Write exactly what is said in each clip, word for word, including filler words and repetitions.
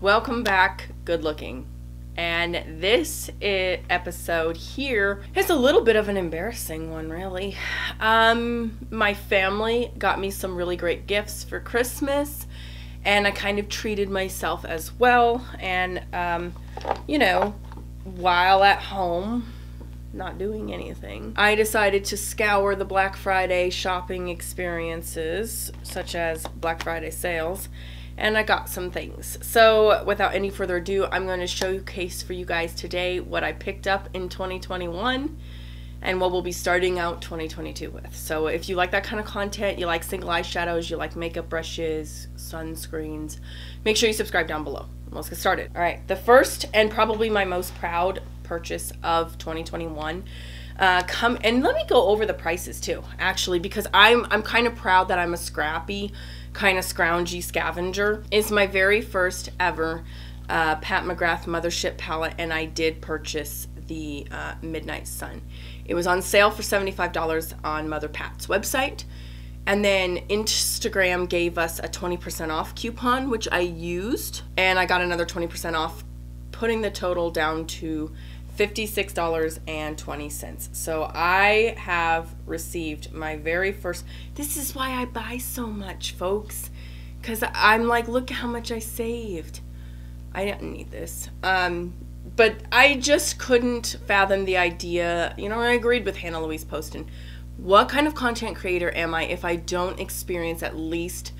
Welcome back, Good Looking. And this episode here is a little bit of an embarrassing one, really. Um, my family got me some really great gifts for Christmas, and I kind of treated myself as well. And, um, you know, while at home, not doing anything, I decided to scour the Black Friday shopping experiences, such as Black Friday sales, and I got some things. So without any further ado, I'm going to showcase for you guys today what I picked up in twenty twenty-one and what we'll be starting out twenty twenty-two with. So if you like that kind of content, you like single eyeshadows, you like makeup brushes, sunscreens, make sure you subscribe down below. Let's get started. All right, the first and probably my most proud purchase of twenty twenty-one. Uh, come and let me go over the prices too, actually, because I'm I'm kind of proud that I'm a scrappy, kind of scroungy scavenger. It's my very first ever uh, Pat McGrath Mothership palette, and I did purchase the uh, Midnight Sun. It was on sale for seventy-five dollars on Mother Pat's website, and then Instagram gave us a twenty percent off coupon, which I used, and I got another twenty percent off, putting the total down to fifty-six dollars and twenty cents. So I have received my very first. This is why I buy so much, folks, because I'm like, look how much I saved. I didn't need this. Um, but I just couldn't fathom the idea. You know, I agreed with Hannah Louise Poston. What kind of content creator am I if I don't experience at least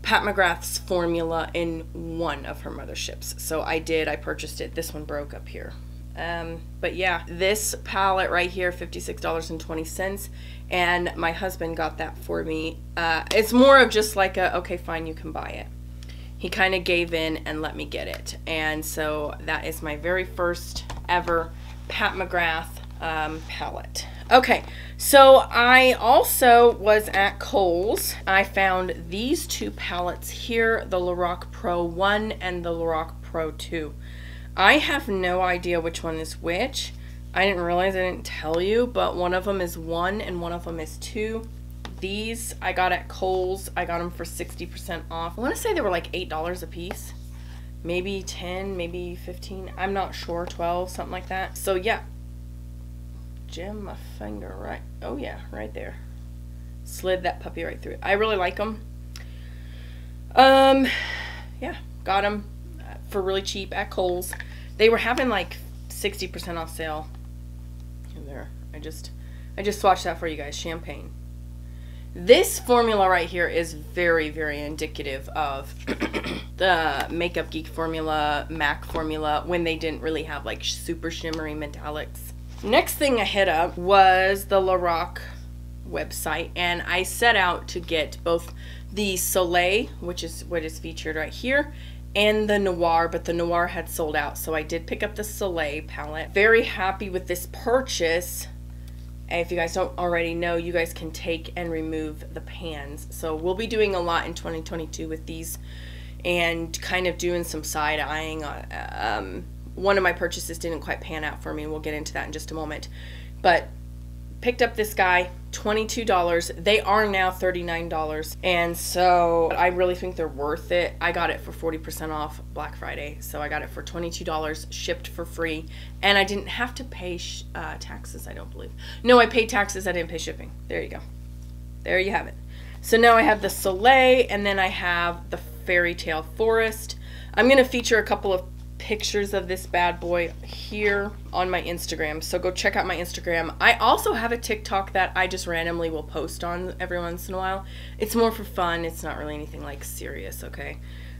Pat McGrath's formula in one of her motherships? So I did. I purchased it. This one broke up here. Um, but yeah, this palette right here, fifty-six dollars and twenty cents, and my husband got that for me. Uh, it's more of just like a, okay, fine, you can buy it. He kind of gave in and let me get it. And so that is my very first ever Pat McGrath um, palette. Okay, so I also was at Kohl's. I found these two palettes here, the Lorac Pro one and the Lorac Pro two. I have no idea which one is which. I didn't realize I didn't tell you, but one of them is one and one of them is two. These I got at Kohl's. I got them for sixty percent off. I want to say they were like eight dollars a piece. Maybe ten, maybe fifteen. I'm not sure, twelve, something like that. So yeah. Jam my finger right. Oh yeah, right there. Slid that puppy right through it. I really like them. Um, yeah, got them for really cheap at Kohl's. They were having like sixty percent off sale. And there, I just, I just swatched that for you guys. Champagne. This formula right here is very, very indicative of the Makeup Geek formula, M A C formula, when they didn't really have like super shimmery metallics. Next thing I hit up was the Lorac website, and I set out to get both the Soleil, which is what is featured right here, and the Noir, but the Noir had sold out, so I did pick up the Soleil palette. Very happy with this purchase. And if you guys don't already know, you guys can take and remove the pans. So we'll be doing a lot in twenty twenty-two with these and kind of doing some side eyeing. Um, one of my purchases didn't quite pan out for me, and we'll get into that in just a moment. But picked up this guy, twenty-two dollars. They are now thirty-nine dollars, and so I really think they're worth it. I got it for forty percent off Black Friday, so I got it for twenty-two dollars, shipped for free, and I didn't have to pay sh uh, taxes, I don't believe. No, I paid taxes, I didn't pay shipping. There you go. There you have it. So now I have the Soleil, and then I have the Fairy Tale Forest. I'm going to feature a couple of pictures of this bad boy here on my Instagram, so go check out my Instagram. I also have a TikTok that I just randomly will post on every once in a while. It's more for fun. It's not really anything like serious, okay?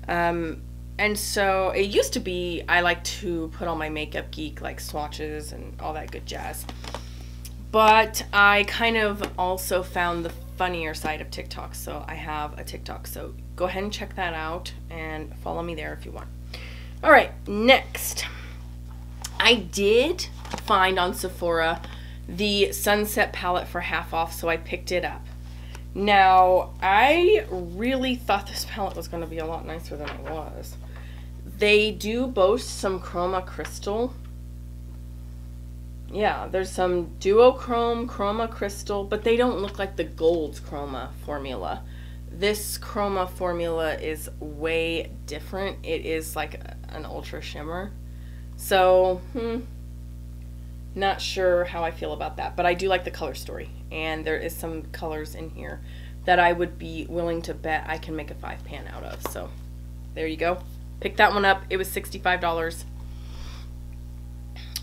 Um, and so it used to be I like to put on my Makeup Geek like swatches and all that good jazz, but I kind of also found the funnier side of TikTok, so I have a TikTok, so go ahead and check that out and follow me there if you want. All right, next, I did find on Sephora the Sunset palette for half off, so I picked it up. Now, I really thought this palette was going to be a lot nicer than it was. They do boast some Chroma Crystal. Yeah, there's some Duochrome, Chroma Crystal, but they don't look like the gold Chroma formula. This Chroma formula is way different. It is like an ultra shimmer. So, hmm, not sure how I feel about that, but I do like the color story. And there is some colors in here that I would be willing to bet I can make a five pan out of. So, there you go. Pick that one up. It was sixty-five dollars.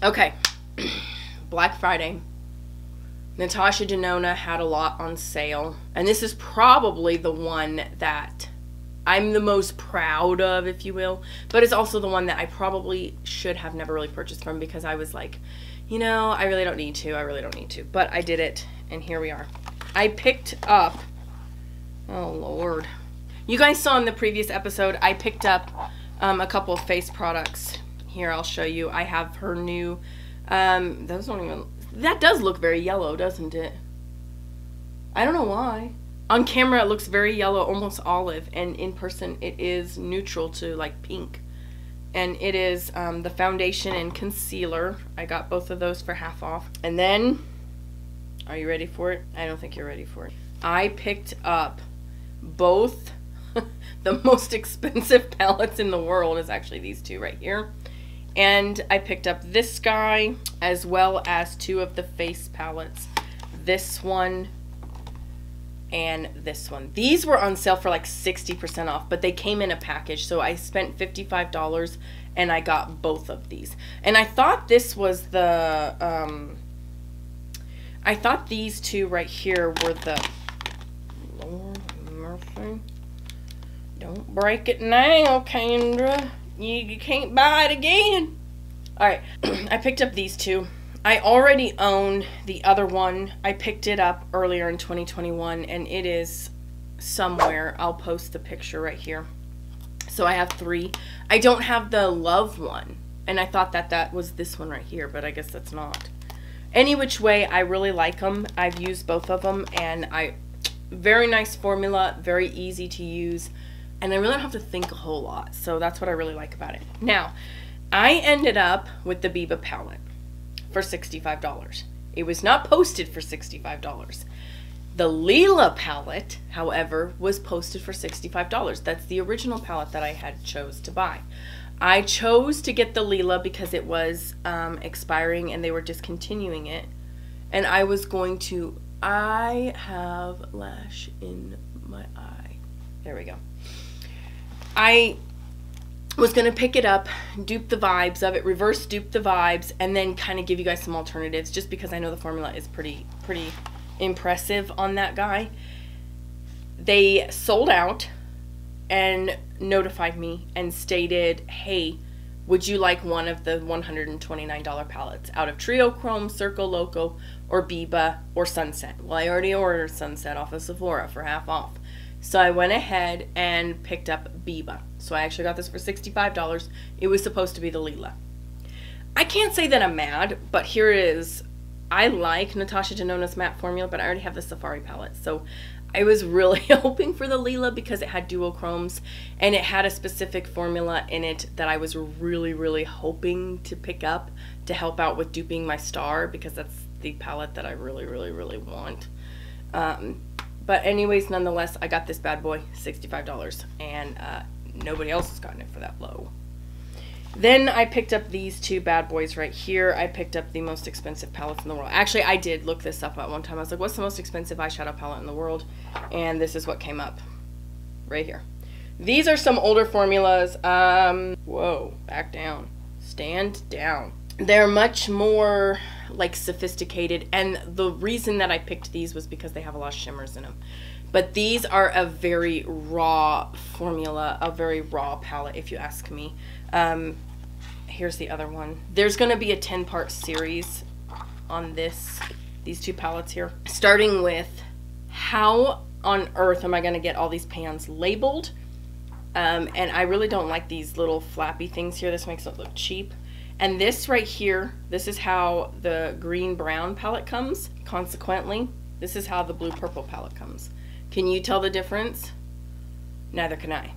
Okay. Black Friday. Natasha Denona had a lot on sale, and this is probably the one that I'm the most proud of, if you will, but it's also the one that I probably should have never really purchased from, because I was like, you know, I really don't need to, I really don't need to, but I did it, and here we are. I picked up, oh Lord, you guys saw in the previous episode, I picked up um, a couple of face products. Here, I'll show you. I have her new, um, those don't even... That does look very yellow, doesn't it? I don't know why. On camera, it looks very yellow, almost olive, and in person, it is neutral to, like, pink. And it is um, the foundation and concealer. I got both of those for half off. And then, are you ready for it? I don't think you're ready for it. I picked up both the most expensive palettes in the world, is actually these two right here. And I picked up this guy, as well as two of the face palettes. This one and this one. These were on sale for like sixty percent off, but they came in a package. So I spent fifty-five dollars and I got both of these. And I thought this was the, um, I thought these two right here were the, Lord mercy, don't break it now, Kendra. You, you can't buy it again. All right, I picked up these two. I already own the other one. I picked it up earlier in twenty twenty-one, and it is somewhere. I'll post the picture right here. So I have three. I don't have the love one, and I thought that that was this one right here, but I guess that's not. Any which way, I really like them. I've used both of them, and I very nice formula, very easy to use. And I really don't have to think a whole lot. So that's what I really like about it. Now, I ended up with the Biba palette for sixty-five dollars. It was not posted for sixty-five dollars. The Leela palette, however, was posted for sixty-five dollars. That's the original palette that I had chose to buy. I chose to get the Leela because it was um, expiring and they were discontinuing it. And I was going to, I have lash in my eye. There we go. I was going to pick it up, dupe the vibes of it, reverse dupe the vibes, and then kind of give you guys some alternatives, just because I know the formula is pretty, pretty impressive on that guy. They sold out and notified me and stated, hey, would you like one of the one hundred twenty-nine dollar palettes out of Trio Chrome, Circo Loco, or Biba, or Sunset? Well, I already ordered Sunset off of Sephora for half off. So I went ahead and picked up Biba. So I actually got this for sixty-five dollars. It was supposed to be the Leela. I can't say that I'm mad, but here it is. I like Natasha Denona's matte formula, but I already have the Safari palette. So I was really hoping for the Leela because it had duochromes and it had a specific formula in it that I was really, really hoping to pick up to help out with duping my star, because that's the palette that I really, really, really want. Um, But anyways, nonetheless, I got this bad boy, sixty-five dollars, and uh, nobody else has gotten it for that low. Then I picked up these two bad boys right here. I picked up the most expensive palettes in the world. Actually, I did look this up at one time. I was like, what's the most expensive eyeshadow palette in the world? And this is what came up right here. These are some older formulas. Um, whoa, back down. Stand down. They're much more like sophisticated, and the reason that I picked these was because they have a lot of shimmers in them. But these are a very raw formula, a very raw palette, if you ask me. Um, here's the other one. There's going to be a ten part series on this, these two palettes here, starting with how on earth am I going to get all these pans labeled? Um, and I really don't like these little flappy things here. This makes it look cheap. And this right here, this is how the green-brown palette comes. Consequently, this is how the blue-purple palette comes. Can you tell the difference? Neither can I.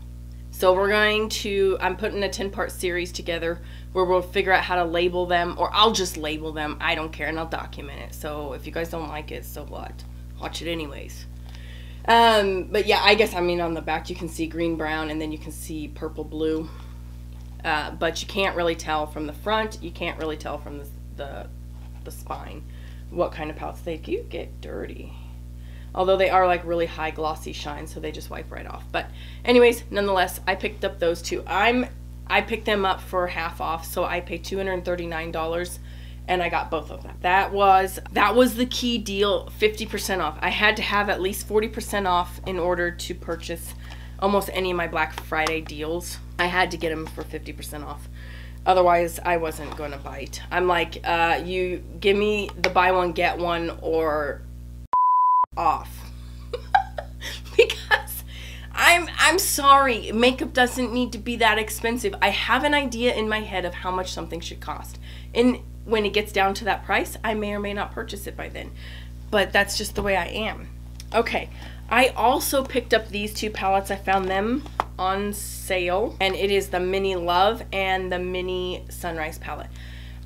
So we're going to, I'm putting a ten part series together where we'll figure out how to label them, or I'll just label them, I don't care, and I'll document it. So if you guys don't like it, so what? Watch it anyways. Um, but yeah, I guess, I mean, on the back you can see green, brown, and then you can see purple, blue. Uh, but you can't really tell from the front. You can't really tell from the, the, the spine what kind of palettes they do get dirty. Although they are like really high glossy shine, so they just wipe right off. But anyways, nonetheless, I picked up those two. I'm, I picked them up for half off, so I paid two hundred thirty-nine dollars and I got both of them. That was, that was the key deal, fifty percent off. I had to have at least forty percent off in order to purchase almost any of my Black Friday deals. I had to get them for fifty percent off. Otherwise, I wasn't going to bite. I'm like, uh, you give me the buy one, get one, or off. Because I'm, I'm sorry, makeup doesn't need to be that expensive. I have an idea in my head of how much something should cost. And when it gets down to that price, I may or may not purchase it by then. But that's just the way I am. Okay, I also picked up these two palettes. I found them on sale, and it is the Mini Love and the Mini Sunrise palette.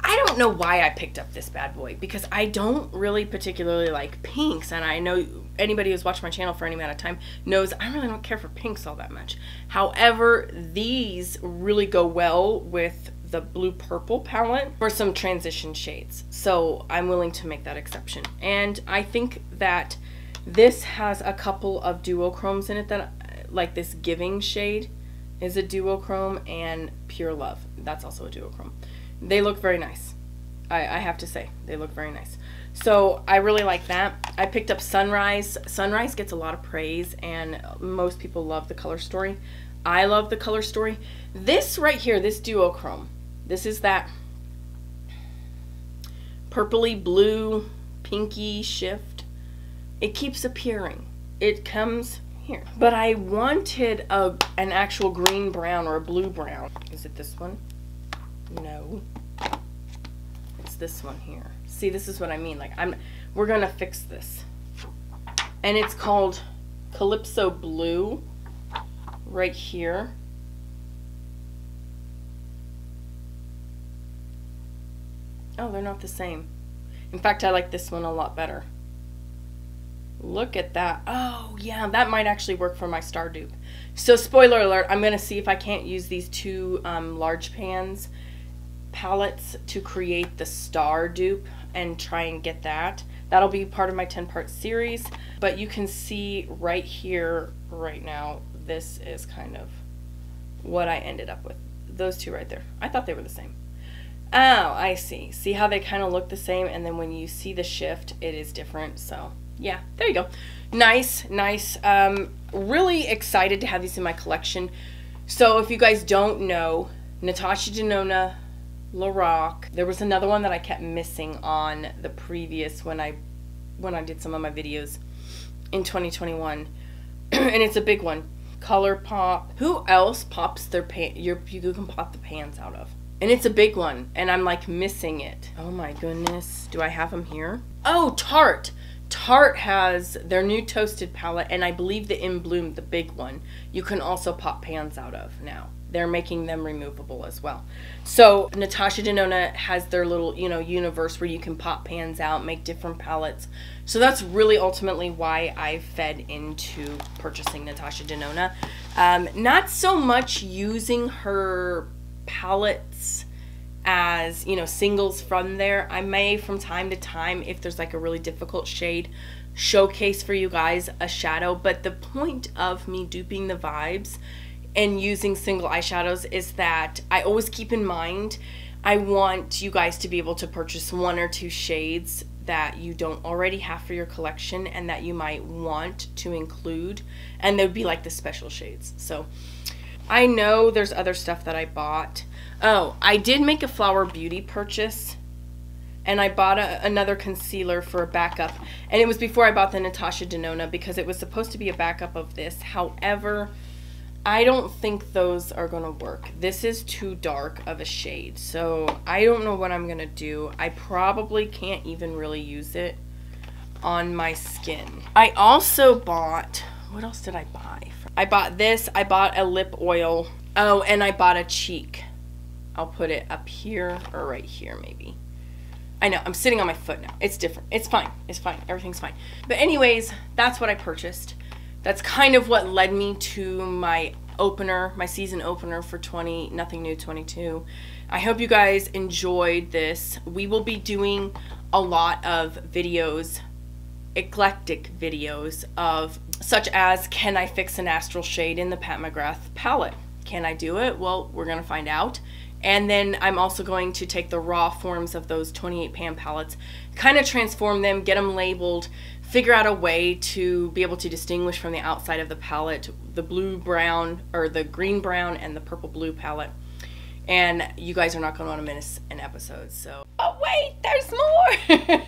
I don't know why I picked up this bad boy, because I don't really particularly like pinks, and I know anybody who's watched my channel for any amount of time knows I really don't care for pinks all that much. However, these really go well with the blue purple palette for some transition shades, so I'm willing to make that exception. And I think that this has a couple of duochromes in it, that like this Giving shade is a duochrome, and Pure Love, that's also a duochrome. They look very nice. I, I have to say, they look very nice. So I really like that. I picked up Sunrise. Sunrise gets a lot of praise, and most people love the color story. I love the color story. This right here, this duochrome, this is that purpley blue pinky shift. It keeps appearing. It comes here. But I wanted a, an actual green brown or a blue brown. Is it this one? No. It's this one here. See, this is what I mean. Like, I'm, we're gonna fix this. And it's called Calypso Blue right here. Oh, they're not the same. In fact, I like this one a lot better. Look at that. Oh yeah, that might actually work for my star dupe. So spoiler alert, I'm gonna see if I can't use these two um, large pans palettes to create the star dupe and try and get that. That'll be part of my ten part series. But you can see right here, right now, this is kind of what I ended up with. Those two right there. I thought they were the same. Oh, I see. See how they kind of look the same, and then when you see the shift, it is different. So yeah, there you go. Nice, nice. Um, really excited to have these in my collection. So if you guys don't know, Natasha Denona, Lorac. There was another one that I kept missing on the previous when I when I did some of my videos in twenty twenty-one, and it's a big one. Colourpop. Who else pops their pan? Your, you can pop the pans out of, and it's a big one. And I'm like missing it. Oh my goodness, do I have them here? Oh, Tarte. Tarte has their new Toasted palette, and I believe the In Bloom, the big one, you can also pop pans out of now. They're making them removable as well. So Natasha Denona has their little, you know, universe where you can pop pans out, make different palettes. So that's really ultimately why I fed into purchasing Natasha Denona. Um, not so much using her palettes as, you know, singles from there. I may from time to time, if there's like a really difficult shade, showcase for you guys a shadow. But the point of me duping the vibes and using single eyeshadows is that I always keep in mind I want you guys to be able to purchase one or two shades that you don't already have for your collection and that you might want to include, and they would be like the special shades. So I know there's other stuff that I bought. Oh, I did make a Flower Beauty purchase, and I bought a, another concealer for a backup, and it was before I bought the Natasha Denona because it was supposed to be a backup of this. However, I don't think those are going to work. This is too dark of a shade, so I don't know what I'm going to do. I probably can't even really use it on my skin. I also bought, what else did I buy? I bought this, I bought a lip oil, oh, and I bought a cheek. I'll put it up here or right here maybe. I know, I'm sitting on my foot now. It's different. It's fine. It's fine. Everything's fine. But anyways, that's what I purchased. that's kind of what led me to my opener, my season opener for twenty Nothing New twenty-two. I hope you guys enjoyed this. We will be doing a lot of videos, eclectic videos, of such as, can I fix an astral shade in the Pat McGrath palette? Can I do it? Well, we're gonna find out. And then I'm also going to take the raw forms of those twenty-eight pan palettes, kind of transform them, get them labeled, figure out a way to be able to distinguish from the outside of the palette the blue brown, or the green brown and the purple blue palette. And you guys are not going to want to miss an episode. So, oh wait, there's more.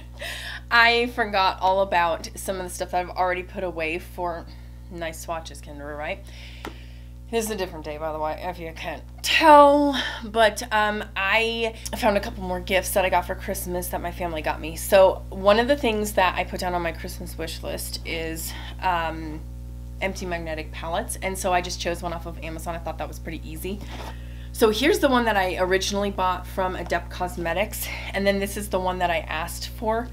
I forgot all about some of the stuff that I've already put away for nice swatches, Kendra, right? This is a different day, by the way, if you can't tell, but um, I found a couple more gifts that I got for Christmas that my family got me. So one of the things that I put down on my Christmas wish list is um, empty magnetic palettes, and so I just chose one off of Amazon. I thought that was pretty easy. So here's the one that I originally bought from Adept Cosmetics, and then this is the one that I asked for.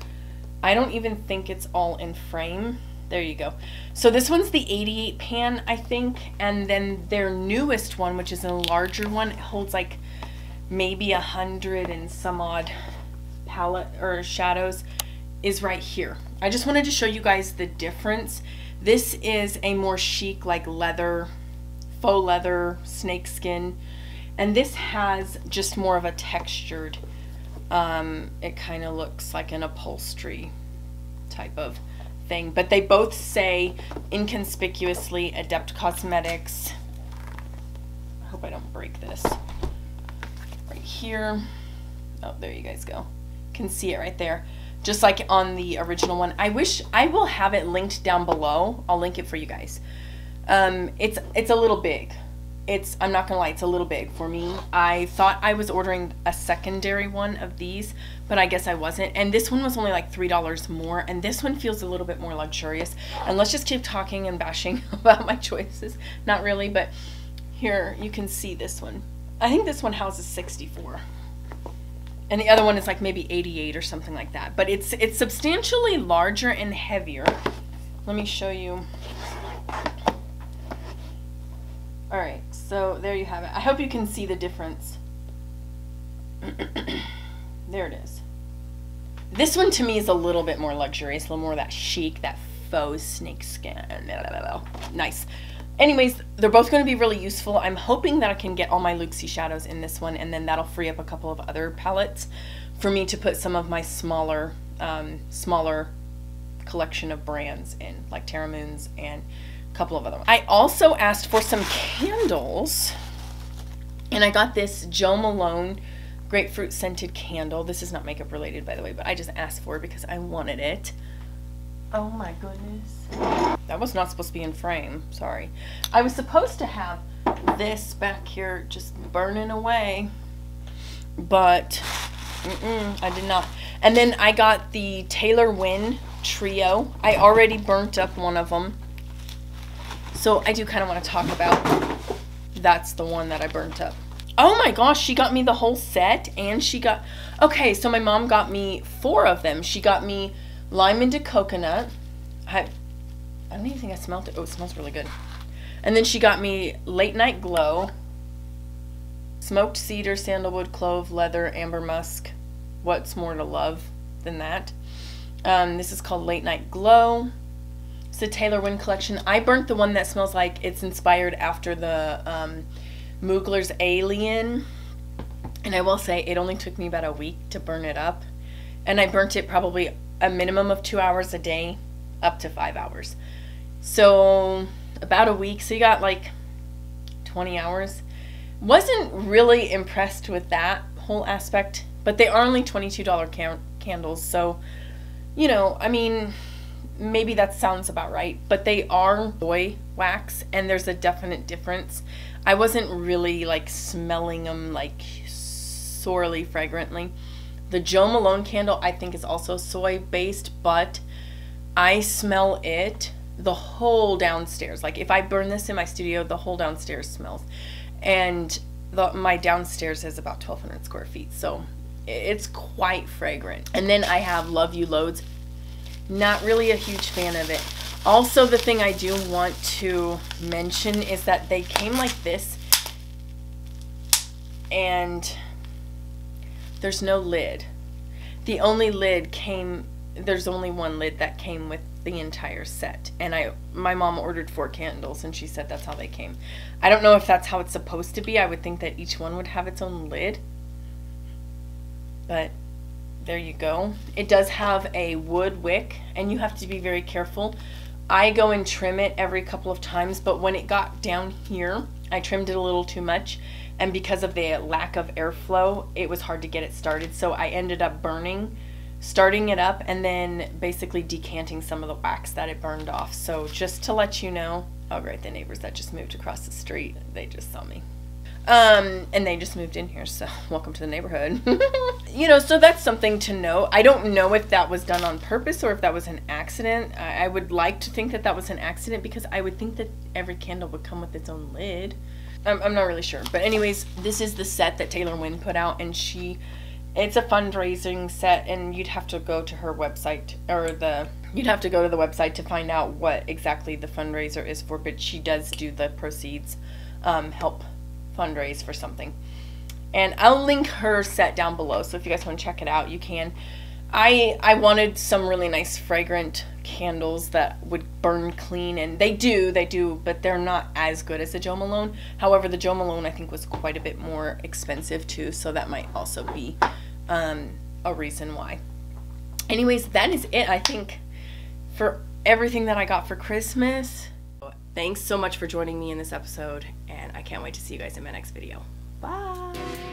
I don't even think it's all in frame. There you go. So this one's the eighty-eight pan, I think, and then their newest one, which is a larger one, it holds like maybe a hundred and some odd palette or shadows, is right here. I just wanted to show you guys the difference. This is a more chic, like leather, faux leather, snakeskin, and this has just more of a textured, um, it kind of looks like an upholstery type of thing, but they both say inconspicuously Adept Cosmetics. I hope I don't break this. Right here. Oh, there you guys go. Can see it right there. Just like on the original one. I wish, I will have it linked down below. I'll link it for you guys. Um, it's it's a little big. It's, I'm not gonna lie, it's a little big for me. I thought I was ordering a secondary one of these, but I guess I wasn't. And this one was only like three dollars more, and this one feels a little bit more luxurious. And let's just keep talking and bashing about my choices. Not really, but here you can see this one. I think this one houses sixty-four. And the other one is like maybe eighty-eight or something like that. But it's it's substantially larger and heavier. Let me show you. All right, so there you have it. I hope you can see the difference. There it is. This one to me is a little bit more luxurious, a little more of that chic, that faux snakeskin. Nice. Anyways, they're both going to be really useful. I'm hoping that I can get all my Luxie shadows in this one, and then that'll free up a couple of other palettes for me to put some of my smaller, um, smaller collection of brands in, like Terra Moons and couple of other ones. I also asked for some candles, and I got this Jo Malone grapefruit scented candle. This is not makeup related, by the way, but I just asked for it because I wanted it. Oh my goodness. That was not supposed to be in frame. Sorry. I was supposed to have this back here just burning away, but mm-mm, I did not. And then I got the Taylor Wynn trio. I already burnt up one of them. So I do kind of want to talk about, that's the one that I burnt up. Oh my gosh, she got me the whole set, and she got, okay, so my mom got me four of them. She got me lime into coconut. I, I don't even think I smelled it. Oh, it smells really good. And then she got me late night glow, smoked cedar, sandalwood, clove, leather, amber musk. What's more to love than that? Um, this is called late night glow. The Taylor Wynn collection. I burnt the one that smells like it's inspired after the um, Mugler's Alien, and I will say it only took me about a week to burn it up, and I burnt it probably a minimum of two hours a day, up to five hours, so about a week. So you got like twenty hours. Wasn't really impressed with that whole aspect, but they are only twenty-two dollar can candles, so you know, I mean, maybe that sounds about right, but they are soy wax, and there's a definite difference. I wasn't really like smelling them like sorely fragrantly. The Jo Malone candle I think is also soy based, but I smell it the whole downstairs. Like if I burn this in my studio, the whole downstairs smells, and the, my downstairs is about twelve hundred square feet, so it's quite fragrant. And then I have Love You Loads. Not really a huge fan of it. Also, the thing I do want to mention is that they came like this, and there's no lid. The only lid came, there's only one lid that came with the entire set, and I my mom ordered four candles, and she said that's how they came. I don't know if that's how it's supposed to be. I would think that each one would have its own lid, but there you go. It does have a wood wick, and you have to be very careful. I go and trim it every couple of times, but when it got down here, I trimmed it a little too much, and because of the lack of airflow, it was hard to get it started, so I ended up burning, starting it up, and then basically decanting some of the wax that it burned off. So just to let you know, oh right, the neighbors that just moved across the street, they just saw me. Um, and they just moved in here, so welcome to the neighborhood. You know, so that's something to know. I don't know if that was done on purpose or if that was an accident. I, I would like to think that that was an accident, because I would think that every candle would come with its own lid. I'm, I'm not really sure. But anyways, this is the set that Taylor Wynn put out, and she, it's a fundraising set, and you'd have to go to her website, or the, you'd have to go to the website to find out what exactly the fundraiser is for, but she does do the proceeds, um, help fundraise for something, and I'll link her set down below, so if you guys want to check it out, you can. I I wanted some really nice fragrant candles that would burn clean, and they do they do but they're not as good as the Jo Malone. However, the Jo Malone I think was quite a bit more expensive too, so that might also be um, a reason why. Anyways, that is it, I think, for everything that I got for Christmas. Thanks so much for joining me in this episode, and I can't wait to see you guys in my next video. Bye!